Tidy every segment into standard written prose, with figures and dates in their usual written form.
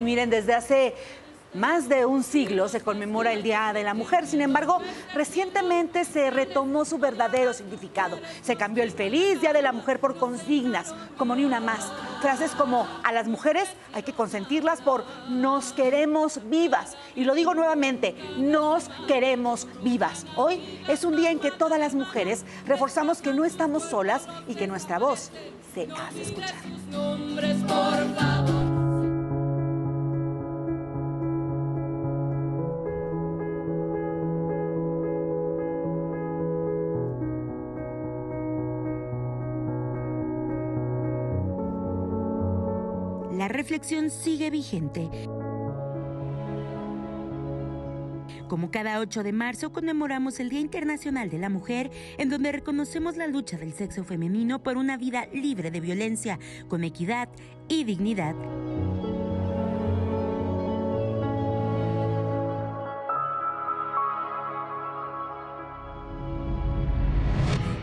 Miren, desde hace más de un siglo se conmemora el Día de la Mujer, sin embargo, recientemente se retomó su verdadero significado. Se cambió el feliz Día de la Mujer por consignas, como ni una más. Frases como a las mujeres hay que consentirlas por nos queremos vivas. Y lo digo nuevamente, nos queremos vivas. Hoy es un día en que todas las mujeres reforzamos que no estamos solas y que nuestra voz se hace escuchar. La reflexión sigue vigente. Como cada 8 de marzo conmemoramos el Día Internacional de la Mujer, en donde reconocemos la lucha del sexo femenino por una vida libre de violencia, con equidad y dignidad.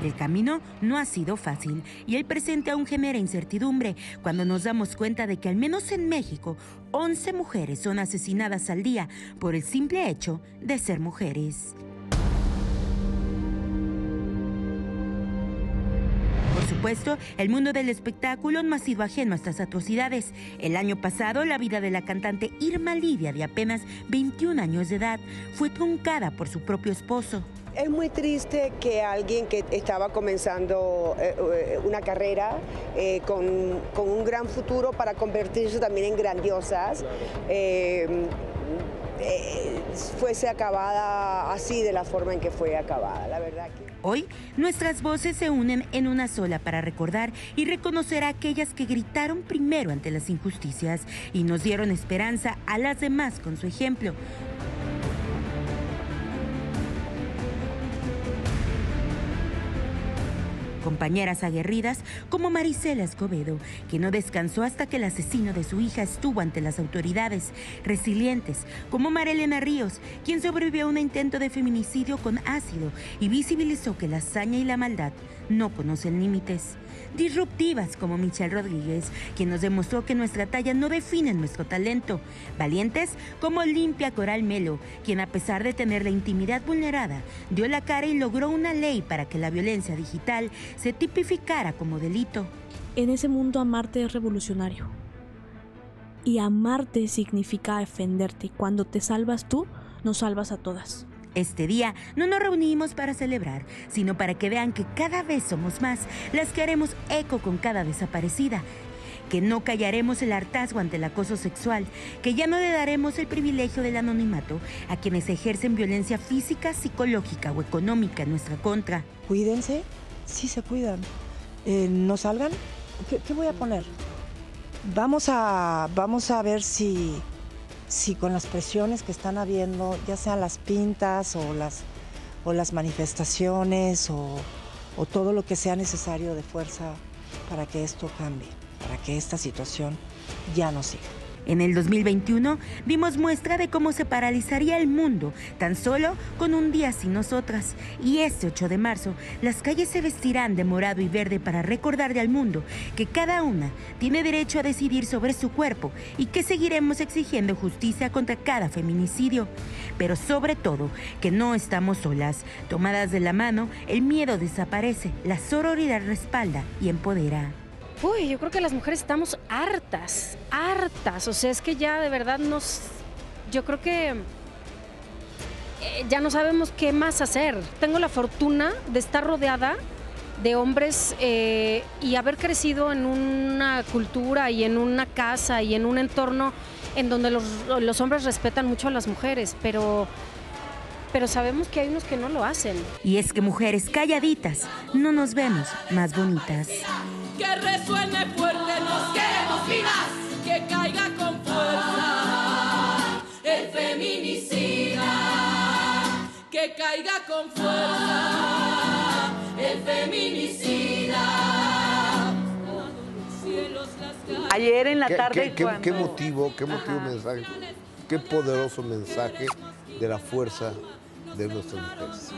El camino no ha sido fácil y el presente aún genera incertidumbre cuando nos damos cuenta de que al menos en México 11 mujeres son asesinadas al día por el simple hecho de ser mujeres. Por supuesto, el mundo del espectáculo no ha sido ajeno a estas atrocidades. El año pasado, la vida de la cantante Irma Lidia, de apenas 21 años de edad, fue truncada por su propio esposo. Es muy triste que alguien que estaba comenzando una carrera con un gran futuro para convertirse también en grandiosas, fuese acabada así de la forma en que fue acabada, la verdad que... Hoy, nuestras voces se unen en una sola para recordar y reconocer a aquellas que gritaron primero ante las injusticias y nos dieron esperanza a las demás con su ejemplo. Compañeras aguerridas como Marisela Escobedo, que no descansó hasta que el asesino de su hija estuvo ante las autoridades. Resilientes como Marelena Ríos, quien sobrevivió a un intento de feminicidio con ácido y visibilizó que la hazaña y la maldad no conocen límites. Disruptivas como Michelle Rodríguez, quien nos demostró que nuestra talla no define nuestro talento. Valientes como Olimpia Coral Melo, quien a pesar de tener la intimidad vulnerada, dio la cara y logró una ley para que la violencia digital se tipificara como delito. En ese mundo amarte es revolucionario. Y amarte significa defenderte. Cuando te salvas tú, nos salvas a todas. Este día no nos reunimos para celebrar, sino para que vean que cada vez somos más las que haremos eco con cada desaparecida, que no callaremos el hartazgo ante el acoso sexual, que ya no le daremos el privilegio del anonimato a quienes ejercen violencia física, psicológica o económica en nuestra contra. Cuídense, sí se cuidan. No salgan, ¿qué voy a poner? Vamos a ver si... Sí, con las presiones que están habiendo, ya sean las pintas o las manifestaciones o todo lo que sea necesario de fuerza para que esto cambie, para que esta situación ya no siga. En el 2021 dimos muestra de cómo se paralizaría el mundo tan solo con un día sin nosotras. Y este 8 de marzo las calles se vestirán de morado y verde para recordarle al mundo que cada una tiene derecho a decidir sobre su cuerpo y que seguiremos exigiendo justicia contra cada feminicidio. Pero sobre todo que no estamos solas. Tomadas de la mano, el miedo desaparece, la sororidad respalda y empodera. Uy, yo creo que las mujeres estamos hartas, o sea, es que ya de verdad yo creo que ya no sabemos qué más hacer. Tengo la fortuna de estar rodeada de hombres y haber crecido en una cultura y en una casa y en un entorno en donde los hombres respetan mucho a las mujeres, pero sabemos que hay unos que no lo hacen. Y es que mujeres calladitas no nos vemos más bonitas. Que resuene fuerte, nos queremos vivas, que caiga con fuerza el feminicida, que caiga con fuerza el feminicida. Ayer en la tarde cuando... ¿Qué motivo, mensaje, qué poderoso mensaje de la fuerza de nuestras mujeres?